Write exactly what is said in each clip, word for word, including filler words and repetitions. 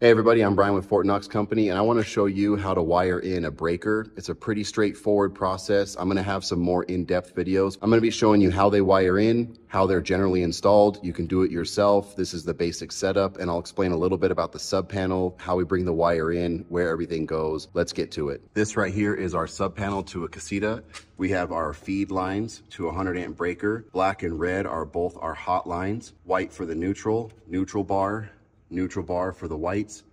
Hey everybody, I'm Brian with Fort Knox Company, and I want to show you how to wire in a breaker. It's a pretty straightforward process. I'm going to have some more in-depth videos. I'm going to be showing you how they wire in, how they're generally installed. You can do it yourself. This is the basic setup, and I'll explain a little bit about the sub panel, how we bring the wire in, where everything goes. Let's get to it. This right here is our sub panel to a Casita. We have our feed lines to a one hundred amp breaker. Black and red are both our hot lines. White for the neutral, neutral bar, neutral bar for the whites.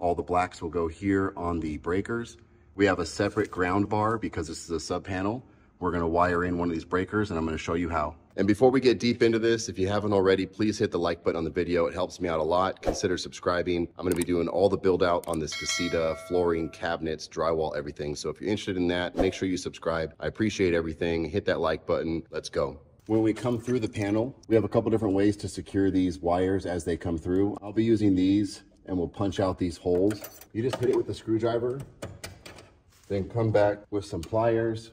All the blacks will go here on the breakers. We have a separate ground bar because this is a sub panel. We're going to wire in one of these breakers, and I'm going to show you how. And before we get deep into this, if you haven't already, please hit the like button on the video. It helps me out a lot. Consider subscribing. I'm going to be doing all the build out on this Casita, flooring, cabinets, drywall, everything. So if you're interested in that, make sure you subscribe. I appreciate everything. Hit that like button. Let's go. When we come through the panel, we have a couple different ways to secure these wires as they come through. I'll be using these, and we'll punch out these holes. You just hit it with a screwdriver, then come back with some pliers.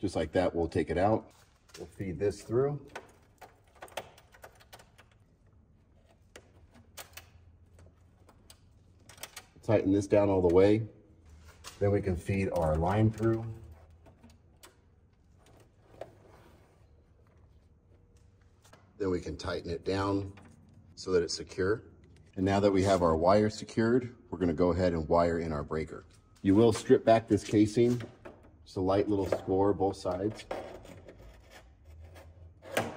Just like that, we'll take it out. We'll feed this through. Tighten this down all the way. Then we can feed our line through. Then we can tighten it down so that it's secure. And now that we have our wire secured, we're gonna go ahead and wire in our breaker. You will strip back this casing. Just a light little score, both sides. And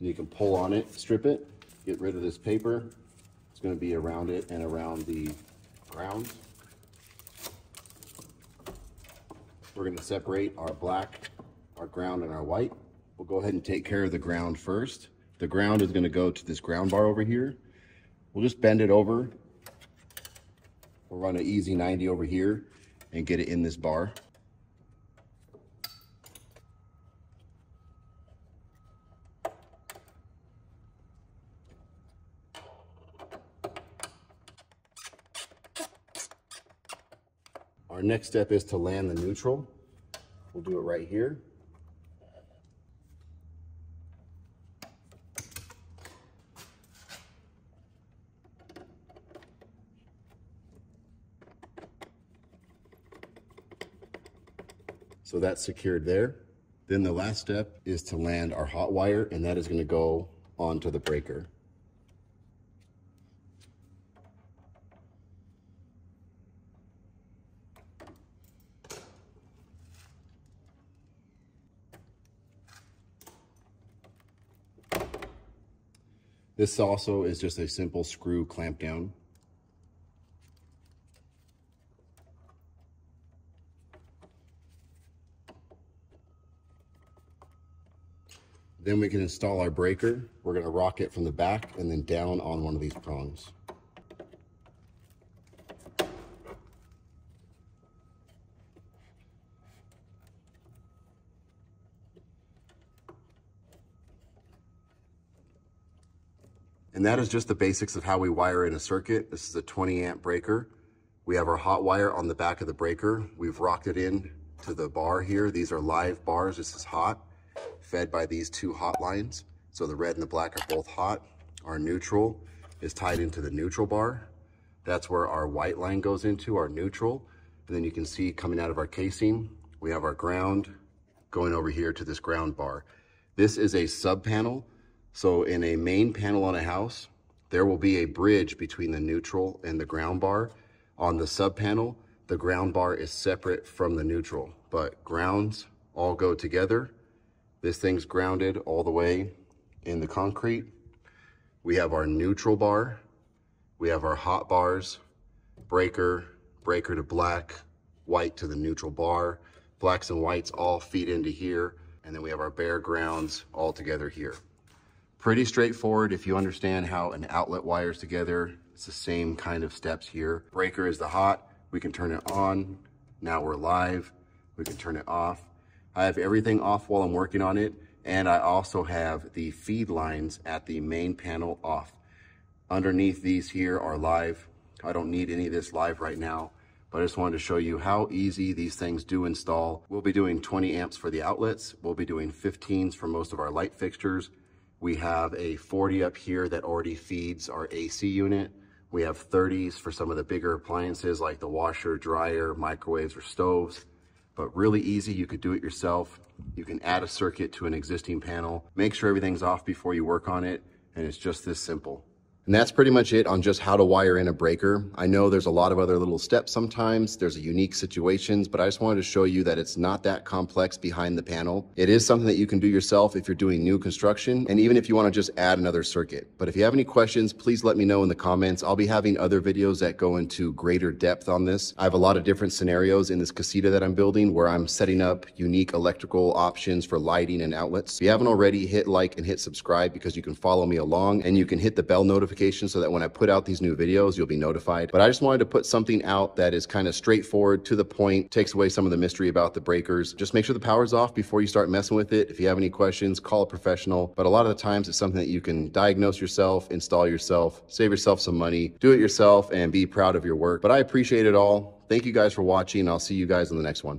you can pull on it, strip it, get rid of this paper. It's going to be around it and around the ground. We're going to separate our black, our ground, and our white. We'll go ahead and take care of the ground first. The ground is going to go to this ground bar over here. We'll just bend it over. We'll run an easy ninety over here and get it in this bar. Our next step is to land the neutral. We'll do it right here. So that's secured there. Then the last step is to land our hot wire, and that is going to go onto the breaker. This also is just a simple screw clamp down. Then we can install our breaker. We're going to rock it from the back and then down on one of these prongs. And that is just the basics of how we wire in a circuit. This is a twenty amp breaker. We have our hot wire on the back of the breaker. We've rocked it in to the bar here. These are live bars. This is hot, fed by these two hot lines. So the red and the black are both hot. Our neutral is tied into the neutral bar. That's where our white line goes into, our neutral. And then you can see coming out of our casing, we have our ground going over here to this ground bar. This is a sub panel. So in a main panel on a house, there will be a bridge between the neutral and the ground bar. On the sub panel, the ground bar is separate from the neutral, but grounds all go together. This thing's grounded all the way in the concrete. We have our neutral bar. We have our hot bars, breaker, breaker to black, white to the neutral bar. Blacks and whites all feed into here. And then we have our bare grounds all together here. Pretty straightforward if you understand how an outlet wires together. It's the same kind of steps here. Breaker is the hot. We can turn it on. Now we're live. We can turn it off. I have everything off while I'm working on it. And I also have the feed lines at the main panel off. Underneath these here are live. I don't need any of this live right now. but I just wanted to show you how easy these things do install. We'll be doing twenty amps for the outlets. We'll be doing fifteens for most of our light fixtures. We have a forty up here that already feeds our A C unit. We have thirties for some of the bigger appliances like the washer, dryer, microwaves, or stoves. But really easy, you could do it yourself. You can add a circuit to an existing panel. Make sure everything's off before you work on it, and it's just this simple. And that's pretty much it on just how to wire in a breaker. I know there's a lot of other little steps sometimes. There's a unique situations, but I just wanted to show you that it's not that complex behind the panel. It is something that you can do yourself if you're doing new construction, and even if you want to just add another circuit. But if you have any questions, please let me know in the comments. I'll be having other videos that go into greater depth on this. I have a lot of different scenarios in this casita that I'm building where I'm setting up unique electrical options for lighting and outlets. If you haven't already, hit like and hit subscribe because you can follow me along, and you can hit the bell notification so that when I put out these new videos, you'll be notified. But I just wanted to put something out that is kind of straightforward, to the point, takes away some of the mystery about the breakers. Just make sure the power's off before you start messing with it. If you have any questions, call a professional. But a lot of the times, it's something that you can diagnose yourself, install yourself, save yourself some money, do it yourself, and be proud of your work. But I appreciate it all. Thank you guys for watching. I'll see you guys in the next one.